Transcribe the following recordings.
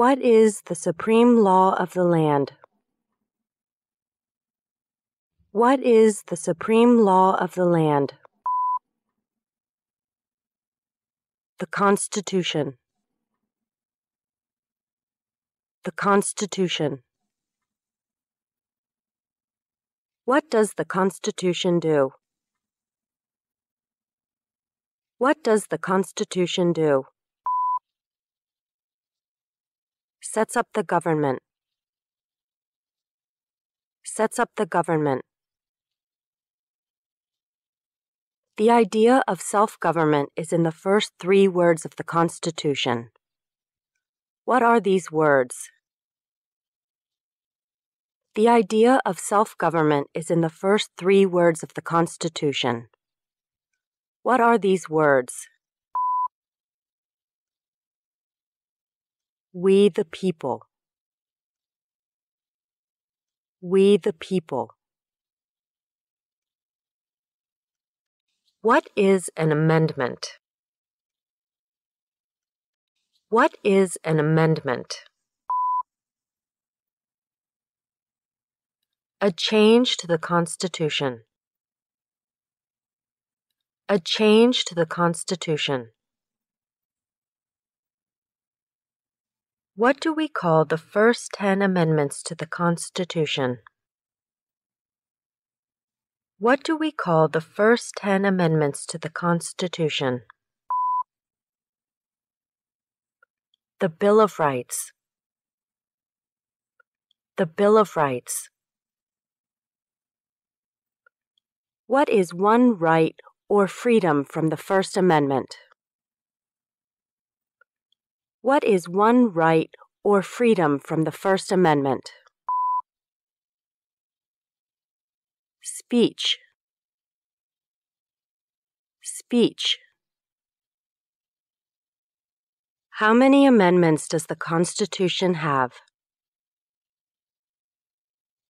What is the supreme law of the land? What is the supreme law of the land? The Constitution. The Constitution. What does the Constitution do? What does the Constitution do? Sets up the government. Sets up the government. The idea of self-government is in the first three words of the Constitution. What are these words? The idea of self-government is in the first three words of the Constitution. What are these words? We the people. We the people. What is an amendment? What is an amendment? A change to the Constitution. A change to the Constitution. What do we call the first 10 amendments to the Constitution? What do we call the first 10 amendments to the Constitution? The Bill of Rights. The Bill of Rights. What is one right or freedom from the First Amendment? What is one right or freedom from the First Amendment? Speech. Speech. How many amendments does the Constitution have?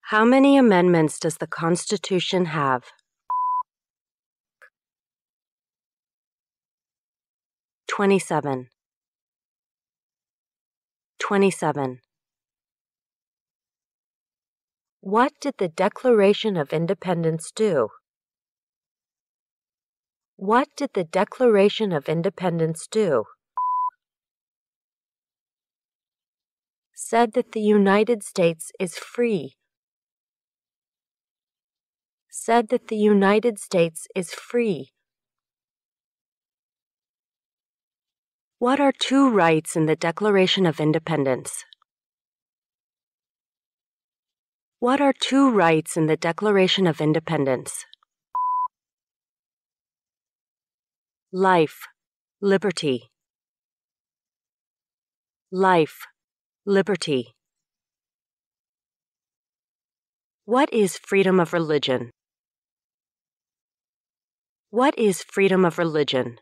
How many amendments does the Constitution have? Twenty-seven. What did the Declaration of Independence do? What did the Declaration of Independence do? Said that the United States is free. Said that the United States is free. What are two rights in the Declaration of Independence? What are two rights in the Declaration of Independence? Life, liberty. Life, liberty. What is freedom of religion? What is freedom of religion?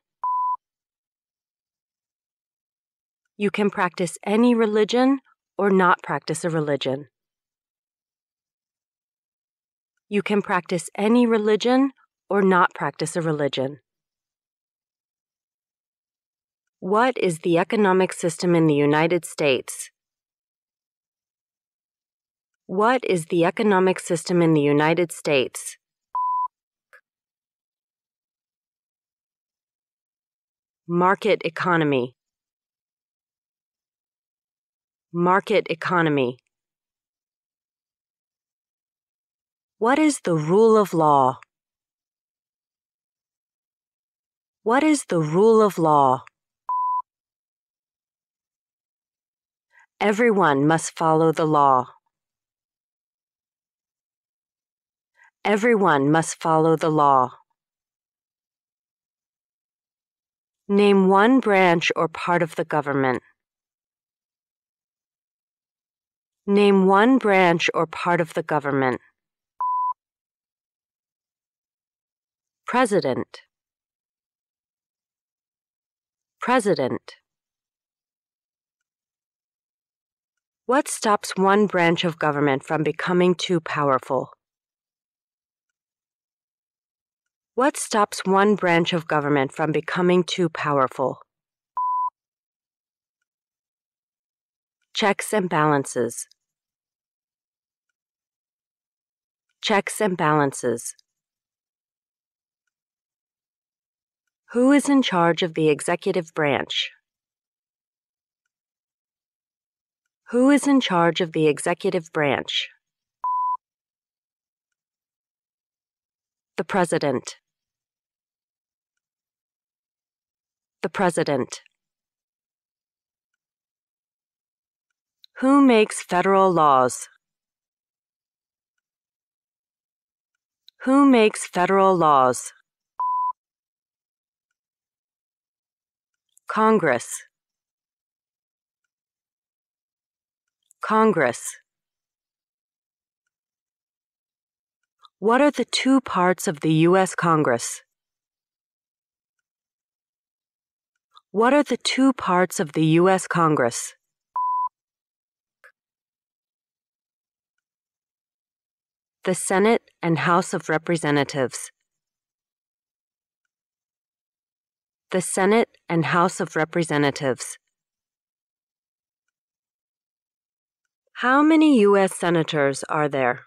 You can practice any religion or not practice a religion. You can practice any religion or not practice a religion. What is the economic system in the United States? What is the economic system in the United States? Market economy. Market economy. What is the rule of law? What is the rule of law? Everyone must follow the law. Everyone must follow the law. Name one branch or part of the government. Name one branch or part of the government. President. President. What stops one branch of government from becoming too powerful? What stops one branch of government from becoming too powerful? Checks and balances. Checks and balances. Who is in charge of the executive branch? Who is in charge of the executive branch? The President. The President. Who makes federal laws? Who makes federal laws? Congress. Congress. What are the two parts of the U.S. Congress? What are the two parts of the U.S. Congress? The Senate and House of Representatives. The Senate and House of Representatives. How many U.S. senators are there?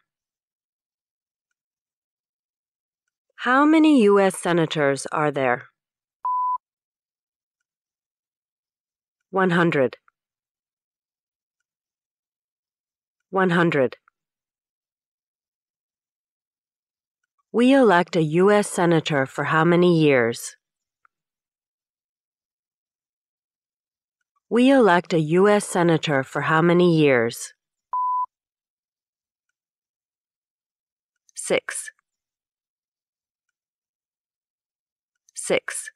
How many U.S. senators are there? 100. 100. We elect a U.S. senator for how many years? We elect a U.S. senator for how many years? 6. 6.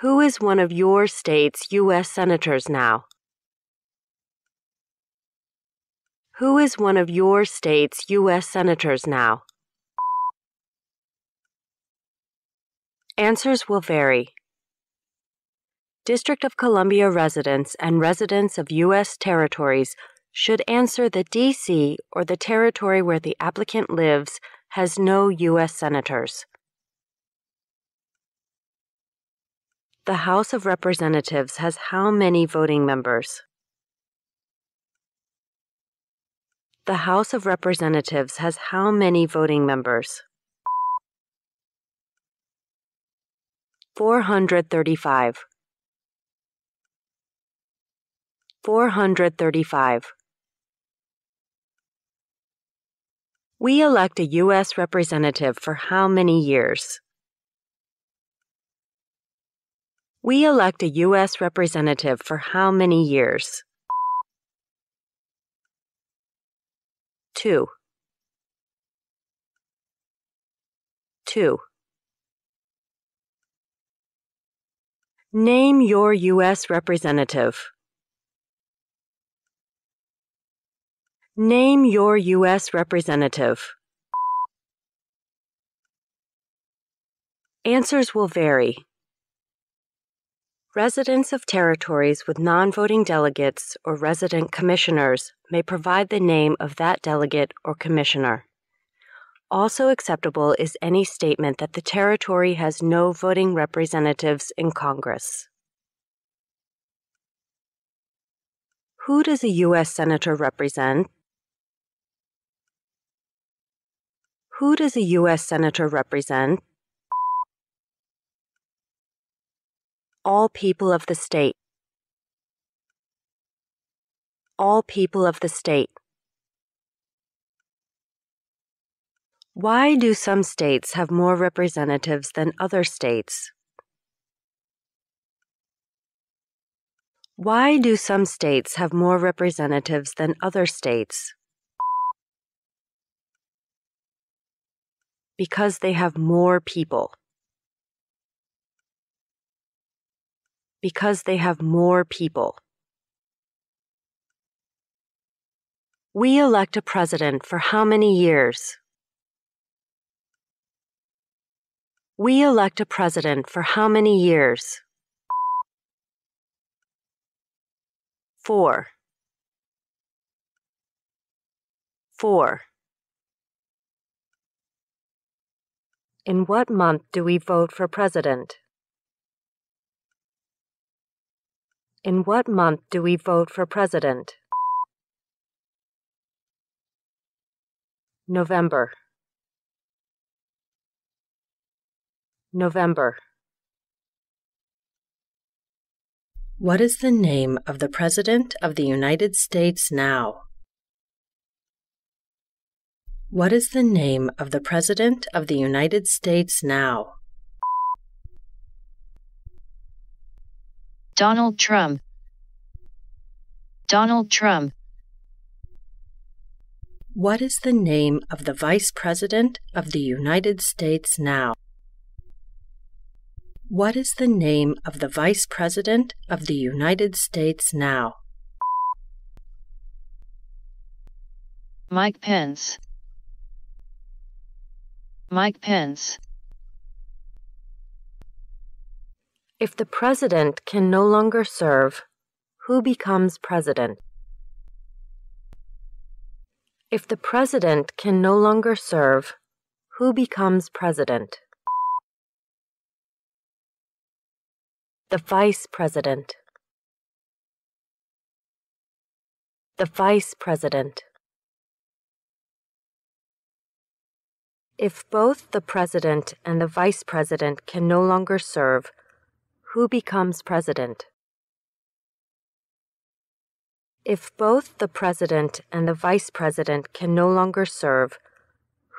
Who is one of your state's U.S. senators now? Who is one of your state's U.S. senators now? Answers will vary. District of Columbia residents and residents of U.S. territories should answer that D.C. or the territory where the applicant lives has no U.S. senators. The House of Representatives has how many voting members? The House of Representatives has how many voting members? 435. 435. We elect a U.S. representative for how many years? We elect a U.S. representative for how many years? 2. 2. Name your U.S. representative. Name your U.S. representative. Answers will vary. Residents of territories with non-voting delegates or resident commissioners may provide the name of that delegate or commissioner. Also acceptable is any statement that the territory has no voting representatives in Congress. Who does a U.S. senator represent? Who does a U.S. senator represent? All people of the state. All people of the state. Why do some states have more representatives than other states? Why do some states have more representatives than other states? Because they have more people. Because they have more people. We elect a president for how many years? We elect a president for how many years? 4. 4. In what month do we vote for president? In what month do we vote for president? November. November. What is the name of the President of the United States now? What is the name of the President of the United States now? Donald Trump. Donald Trump. What is the name of the Vice President of the United States now? What is the name of the Vice President of the United States now? Mike Pence. Mike Pence. If the president can no longer serve, who becomes president? If the president can no longer serve, who becomes president? The Vice President. The Vice President. If both the President and the Vice President can no longer serve, who becomes President? If both the President and the Vice President can no longer serve,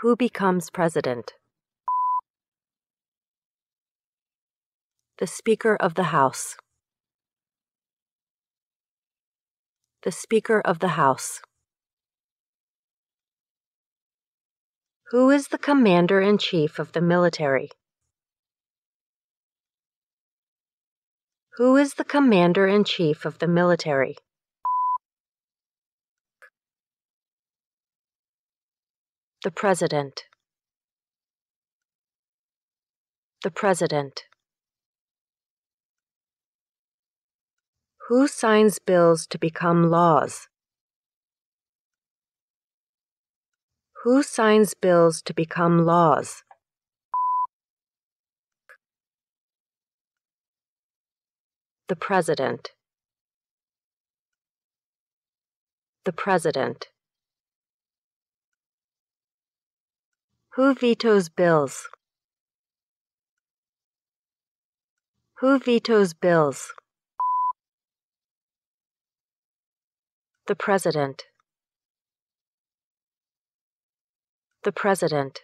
who becomes President? The Speaker of the House. The Speaker of the House. Who is the Commander-in-Chief of the military? Who is the Commander-in-Chief of the military? The President. The President. Who signs bills to become laws? Who signs bills to become laws? The President. The President. Who vetoes bills? Who vetoes bills? The President. The President.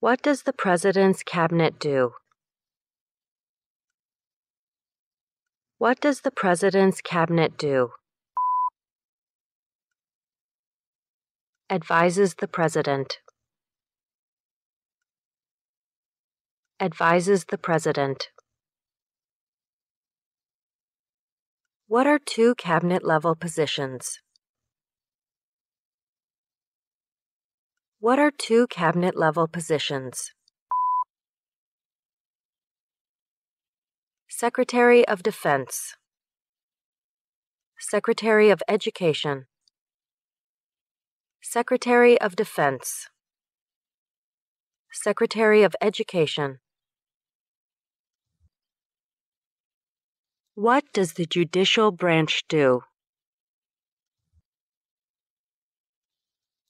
What does the President's Cabinet do? What does the President's Cabinet do? Advises the President. Advises the President. What are two cabinet-level positions? What are two cabinet-level positions? Secretary of Defense. Secretary of Education. Secretary of Defense. Secretary of Education. What does the judicial branch do?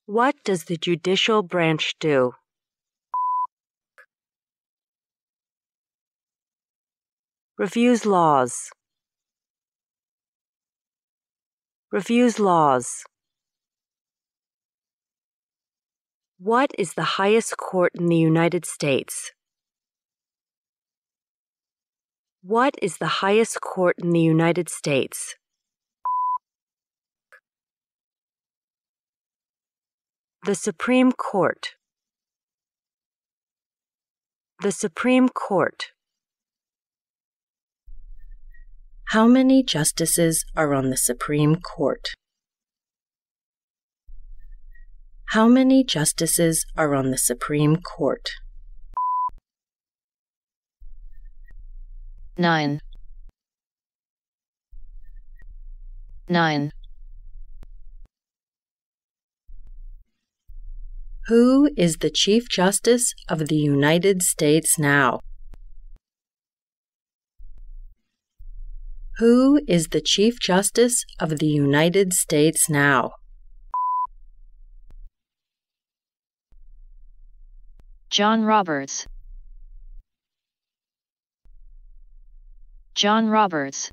What does the judicial branch do? Reviews laws. Reviews laws. What is the highest court in the United States? What is the highest court in the United States? The Supreme Court. The Supreme Court. How many justices are on the Supreme Court? How many justices are on the Supreme Court? 9. 9. Who is the Chief Justice of the United States now? Who is the Chief Justice of the United States now? John Roberts. John Roberts.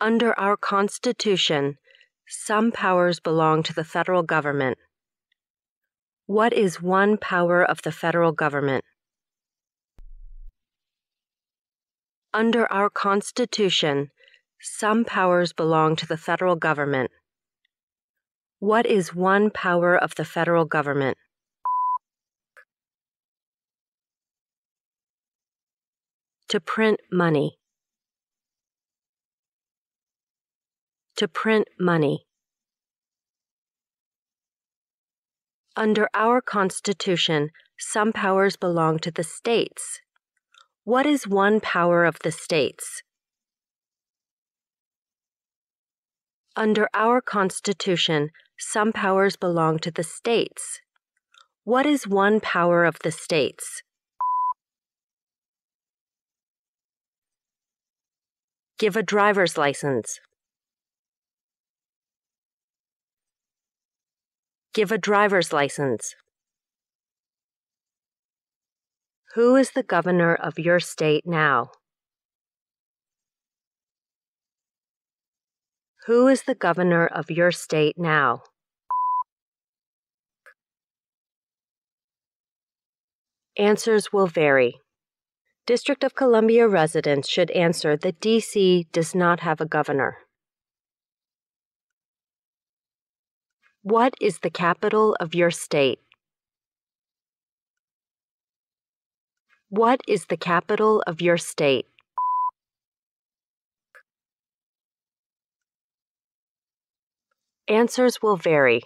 Under our Constitution, some powers belong to the federal government. What is one power of the federal government? Under our Constitution, some powers belong to the federal government. What is one power of the federal government? To print money. To print money. Under our Constitution, some powers belong to the states. What is one power of the states? Under our Constitution, some powers belong to the states. What is one power of the states? Give a driver's license. Give a driver's license. Who is the governor of your state now? Who is the governor of your state now? Answers will vary. District of Columbia residents should answer that D.C. does not have a governor. What is the capital of your state? What is the capital of your state? Answers will vary.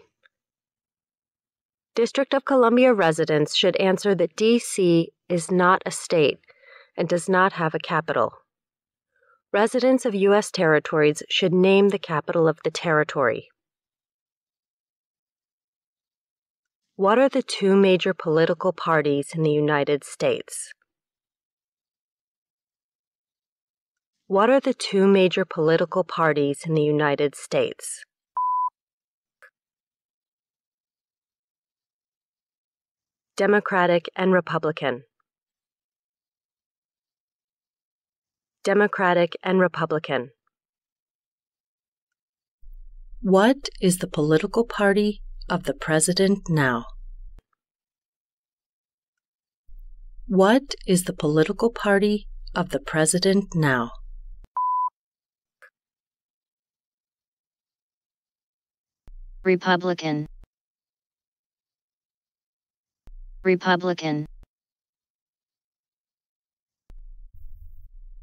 District of Columbia residents should answer that D.C. is not a state and does not have a capital. Residents of U.S. territories should name the capital of the territory. What are the two major political parties in the United States? What are the two major political parties in the United States? Democratic and Republican. Democratic and Republican. What is the political party of the president now? What is the political party of the president now? Republican. Republican.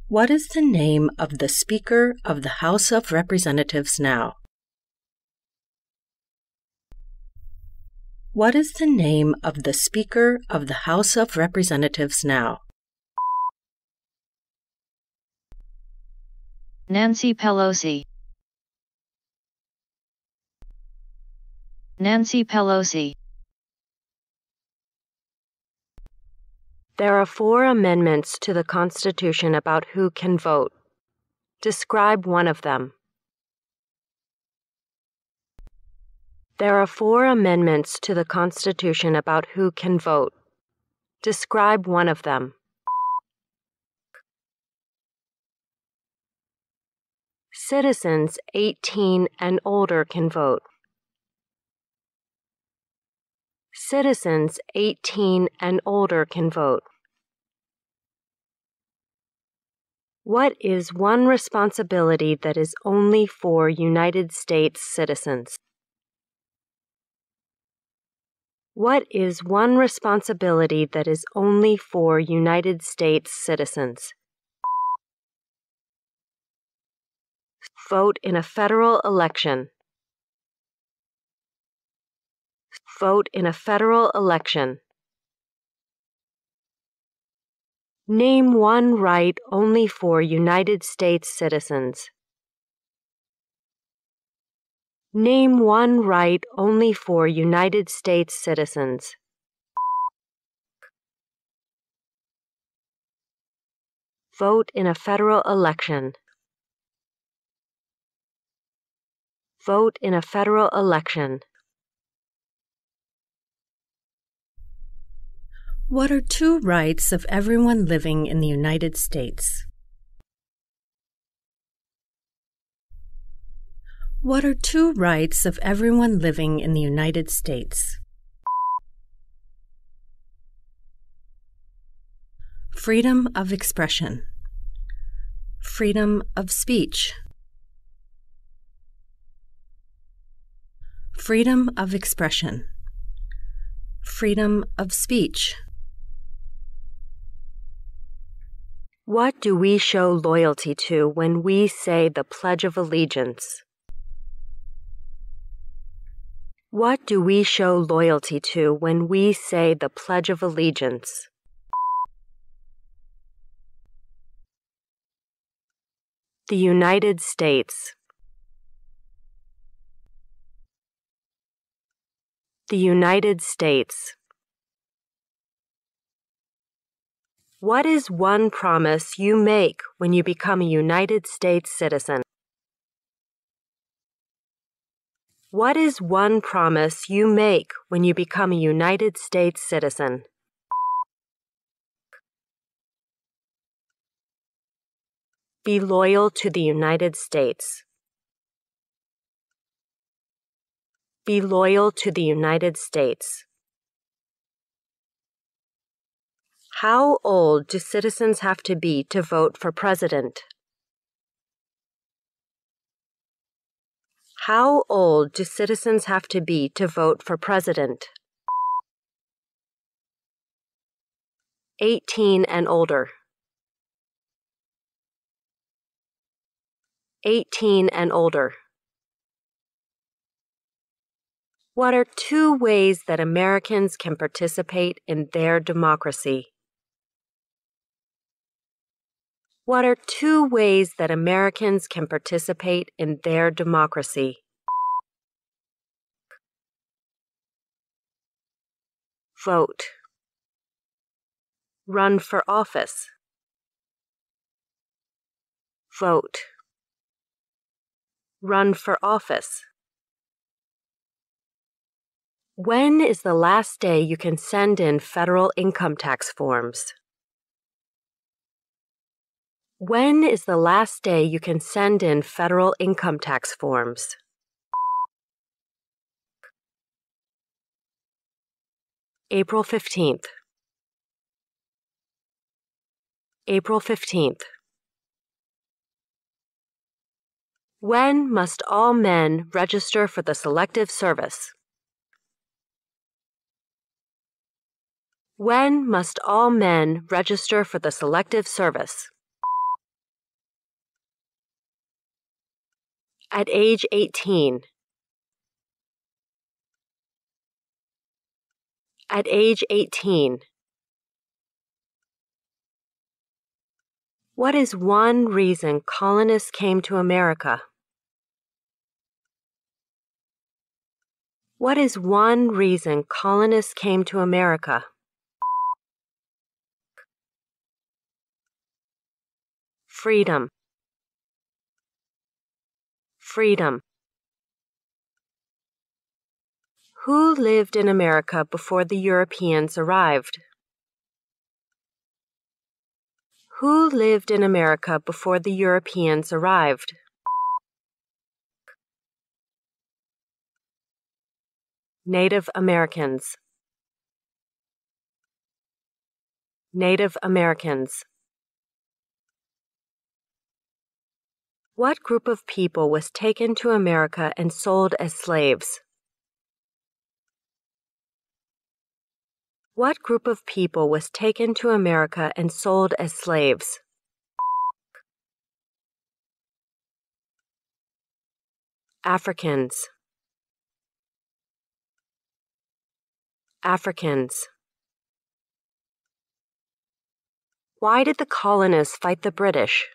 What is the name of the Speaker of the House of Representatives now? What is the name of the Speaker of the House of Representatives now? Nancy Pelosi. Nancy Pelosi. There are 4 amendments to the Constitution about who can vote. Describe one of them. There are 4 amendments to the Constitution about who can vote. Describe one of them. Citizens 18 and older can vote. Citizens 18 and older can vote. What is one responsibility that is only for United States citizens? What is one responsibility that is only for United States citizens? Vote in a federal election. Vote in a federal election. Name one right only for United States citizens. Name one right only for United States citizens. Vote in a federal election. Vote in a federal election. What are two rights of everyone living in the United States? What are two rights of everyone living in the United States? Freedom of expression. Freedom of speech. Freedom of expression. Freedom of speech. What do we show loyalty to when we say the Pledge of Allegiance? What do we show loyalty to when we say the Pledge of Allegiance? The United States. The United States. What is one promise you make when you become a United States citizen? What is one promise you make when you become a United States citizen? Be loyal to the United States. Be loyal to the United States. How old do citizens have to be to vote for president? How old do citizens have to be to vote for president? 18 and older. 18 and older. What are two ways that Americans can participate in their democracy? What are two ways that Americans can participate in their democracy? Vote. Run for office. Vote. Run for office. When is the last day you can send in federal income tax forms? When is the last day you can send in federal income tax forms? April 15th. April 15th. When must all men register for the Selective Service? When must all men register for the Selective Service? At age 18. At age 18. What is one reason colonists came to America? What is one reason colonists came to America? Freedom. Freedom. Who lived in America before the Europeans arrived? Who lived in America before the Europeans arrived? Native Americans. Native Americans. What group of people was taken to America and sold as slaves? What group of people was taken to America and sold as slaves? Africans. Africans. Why did the colonists fight the British?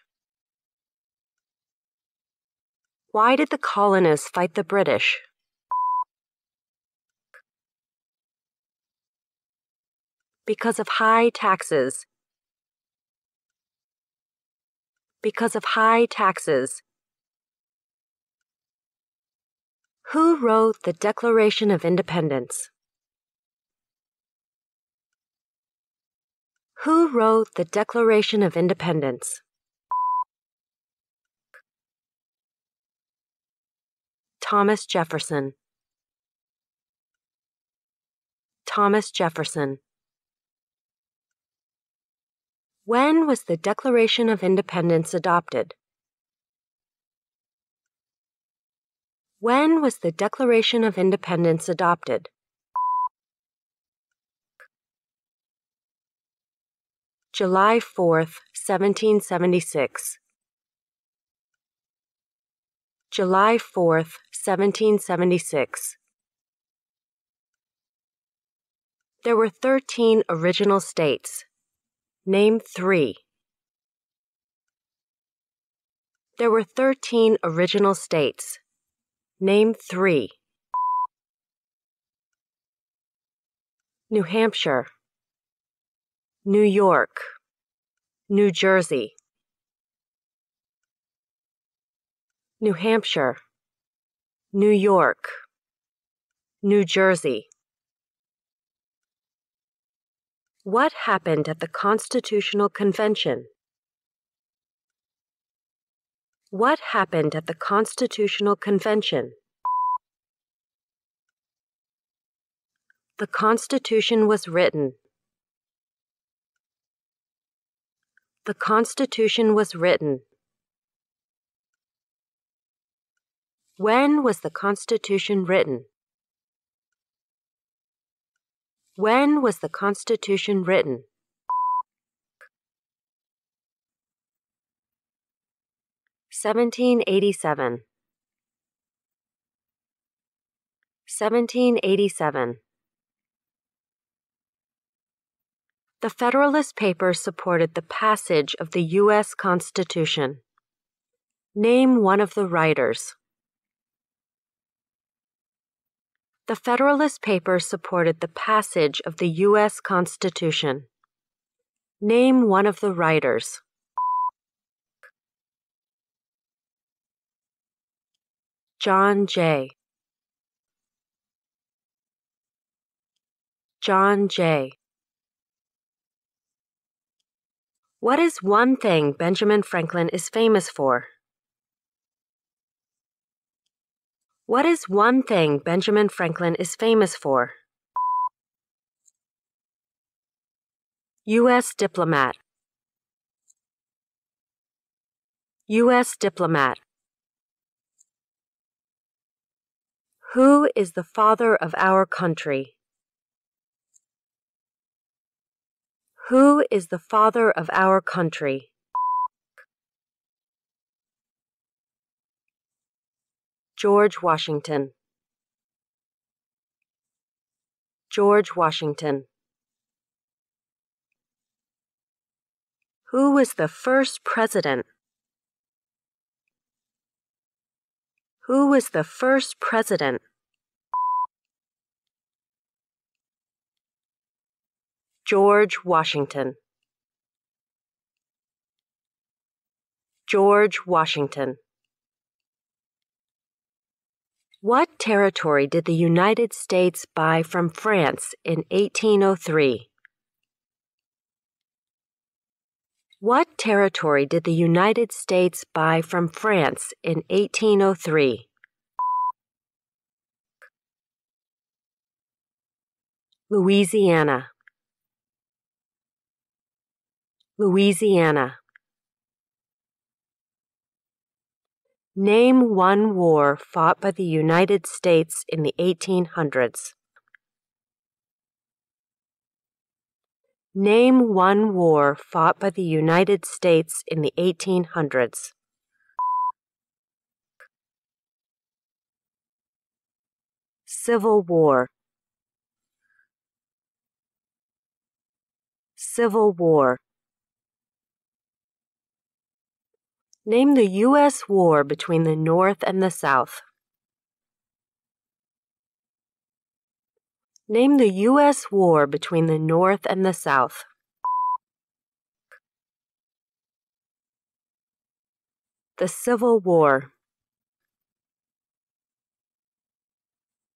Why did the colonists fight the British? Because of high taxes. because of high taxes. Who wrote the Declaration of Independence? Who wrote the Declaration of Independence? Thomas Jefferson. Thomas Jefferson. When was the Declaration of Independence adopted? When was the Declaration of Independence adopted? July 4th, 1776. July 4th, 1776. There were 13 original states. Name 3. There were 13 original states. Name 3. New Hampshire, New York, New Jersey. New Hampshire, New York, New Jersey. What happened at the Constitutional Convention? What happened at the Constitutional Convention? The Constitution was written. The Constitution was written. When was the Constitution written? When was the Constitution written? (1787). The Federalist Papers supported the passage of the U.S. Constitution. Name one of the writers. The Federalist Papers supported the passage of the U.S. Constitution. Name one of the writers. John Jay. John Jay. What is one thing Benjamin Franklin is famous for? What is one thing Benjamin Franklin is famous for? U.S. diplomat. U.S. diplomat. Who is the father of our country? Who is the father of our country? George Washington. George Washington. Who was the first president? Who was the first president? George Washington. George Washington. What territory did the United States buy from France in 1803? What territory did the United States buy from France in 1803? Louisiana. Louisiana. Name one war fought by the United States in the 1800s. Name one war fought by the United States in the 1800s. Civil War. Civil War. Name the U.S. war between the North and the South. Name the U.S. war between the North and the South. The Civil War.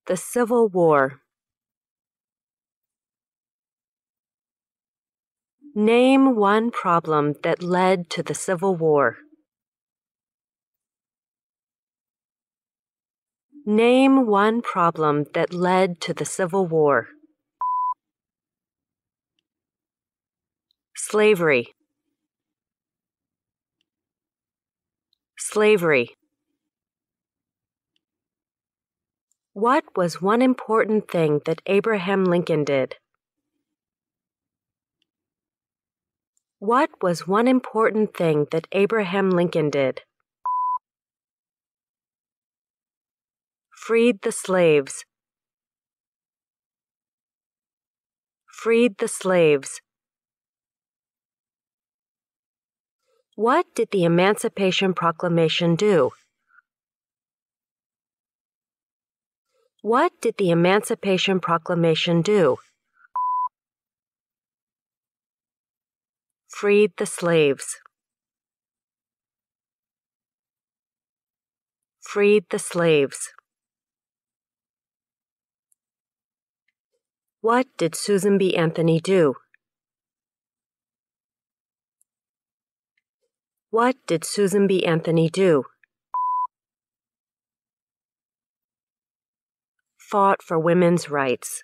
The Civil War. Name one problem that led to the Civil War. Name one problem that led to the Civil War. Slavery. Slavery. What was one important thing that Abraham Lincoln did? What was one important thing that Abraham Lincoln did? Freed the slaves. Freed the slaves. What did the Emancipation Proclamation do? What did the Emancipation Proclamation do? Freed the slaves. Freed the slaves. What did Susan B. Anthony do? What did Susan B. Anthony do? Fought for women's rights.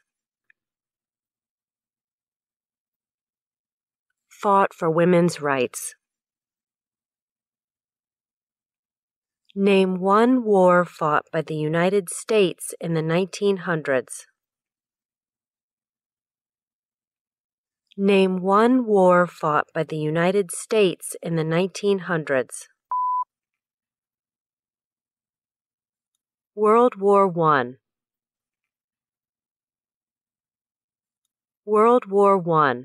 Fought for women's rights. Name one war fought by the United States in the 1900s. Name one war fought by the United States in the 1900s. World War I. World War I.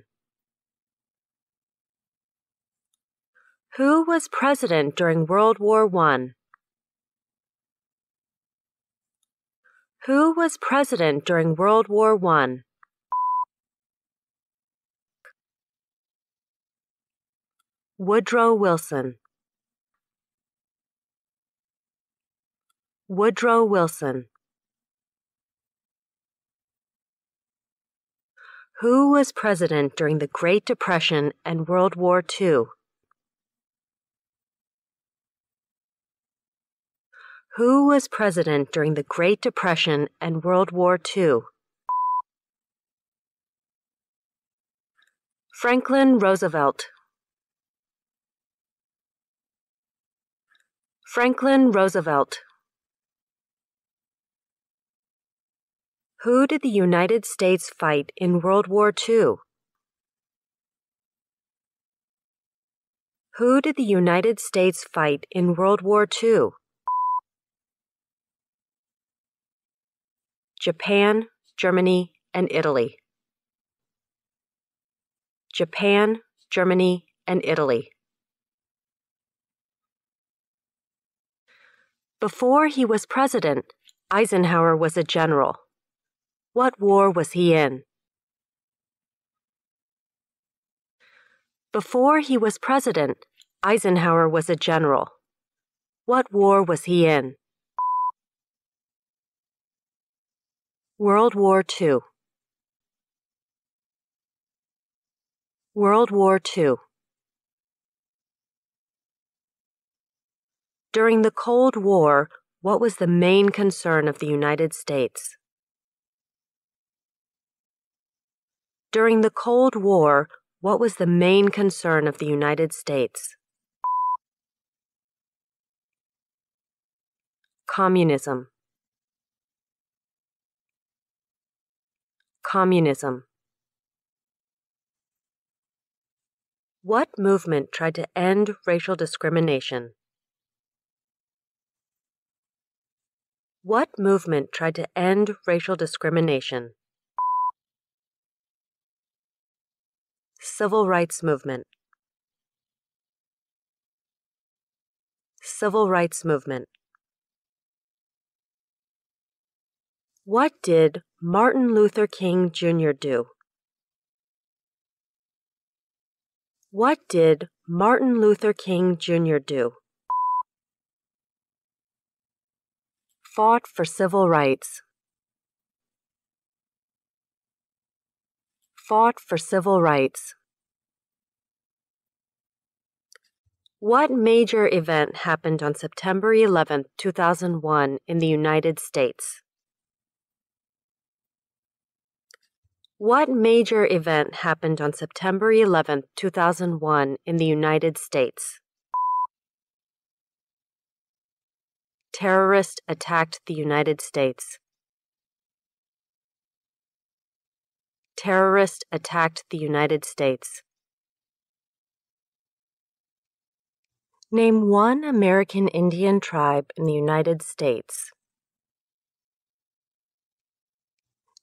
Who was president during World War I? Who was president during World War I? Woodrow Wilson. Woodrow Wilson. Who was president during the Great Depression and World War II? Who was president during the Great Depression and World War II? Franklin Roosevelt. Franklin Roosevelt. Who did the United States fight in World War II? Who did the United States fight in World War II? Japan, Germany, and Italy. Japan, Germany, and Italy. Before he was president, Eisenhower was a general. What war was he in? Before he was president, Eisenhower was a general. What war was he in? World War II. World War II. During the Cold War, what was the main concern of the United States? During the Cold War, what was the main concern of the United States? Communism. Communism. What movement tried to end racial discrimination? What movement tried to end racial discrimination? Civil Rights Movement. Civil Rights Movement. What did Martin Luther King Jr. do? What did Martin Luther King Jr. do? fought for civil rights. Fought for civil rights. What major event happened on September 11, 2001 in the United States? What major event happened on September 11, 2001 in the United States? Terrorists attacked the United States. Terrorists attacked the United States. Name one American Indian tribe in the United States.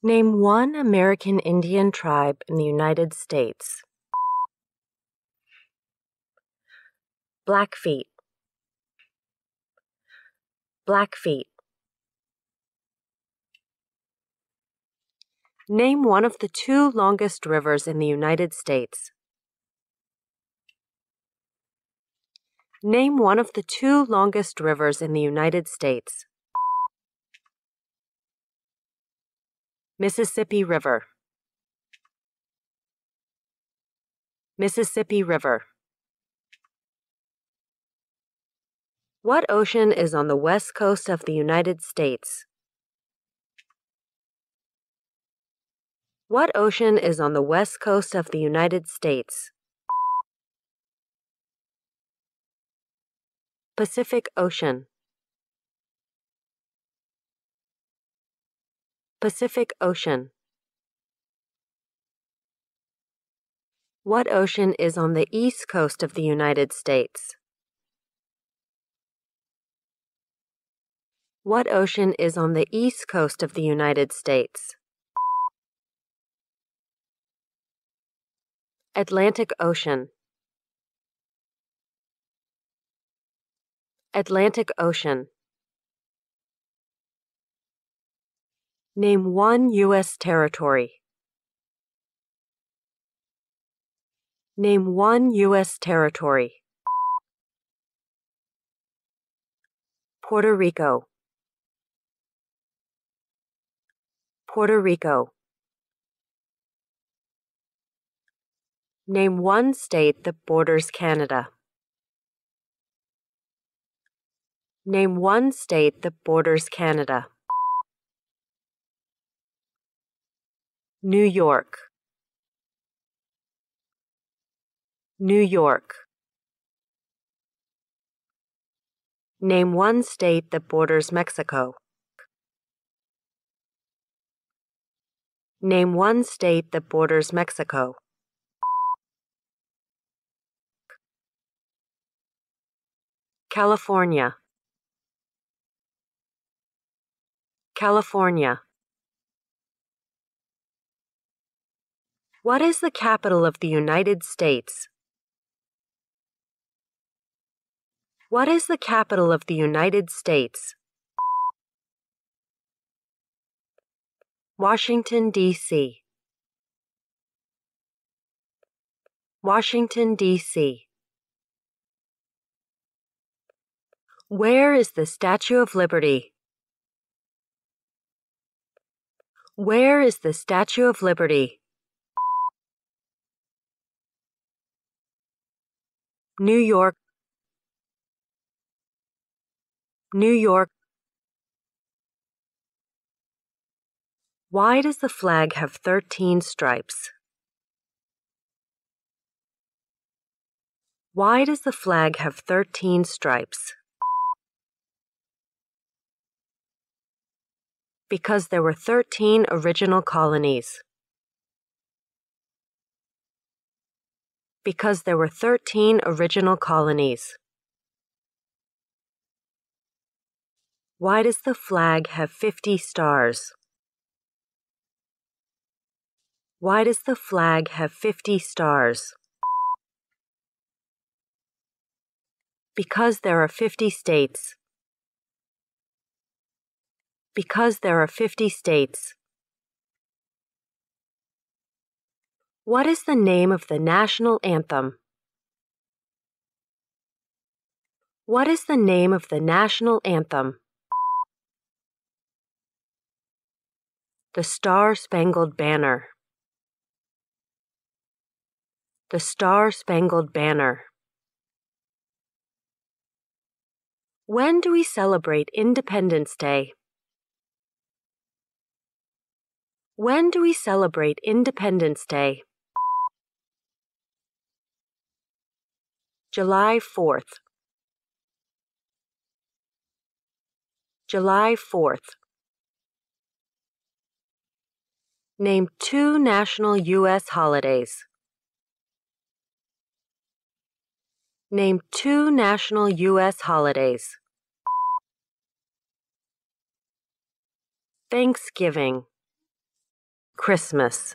Name one American Indian tribe in the United States. Blackfeet. Blackfeet. Name one of the two longest rivers in the United States. Name one of the two longest rivers in the United States. Mississippi River. Mississippi River. What ocean is on the west coast of the United States? What ocean is on the west coast of the United States? Pacific Ocean. Pacific Ocean. What ocean is on the east coast of the United States? What ocean is on the east coast of the United States? Atlantic Ocean. Atlantic Ocean. Name one U.S. territory. Name one U.S. territory. Puerto Rico. Puerto Rico. Name one state that borders Canada. Name one state that borders Canada. New York. New York. Name one state that borders Mexico. Name one state that borders Mexico. California. California. What is the capital of the United States? What is the capital of the United States? Washington, D.C. Washington, D.C. Where is the Statue of Liberty? Where is the Statue of Liberty? New York. New York. Why does the flag have 13 stripes? Why does the flag have 13 stripes? Because there were 13 original colonies. Because there were 13 original colonies. Why does the flag have 50 stars? Why does the flag have 50 stars? Because there are 50 states. Because there are 50 states. What is the name of the national anthem? What is the name of the national anthem? The Star-Spangled Banner. The Star-Spangled Banner. When do we celebrate Independence Day? When do we celebrate Independence Day? July 4th. July 4th. Name two national U.S. holidays. Name two national U.S. holidays. Thanksgiving, Christmas.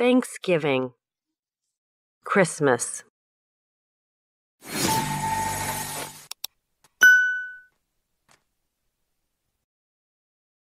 Thanksgiving, Christmas.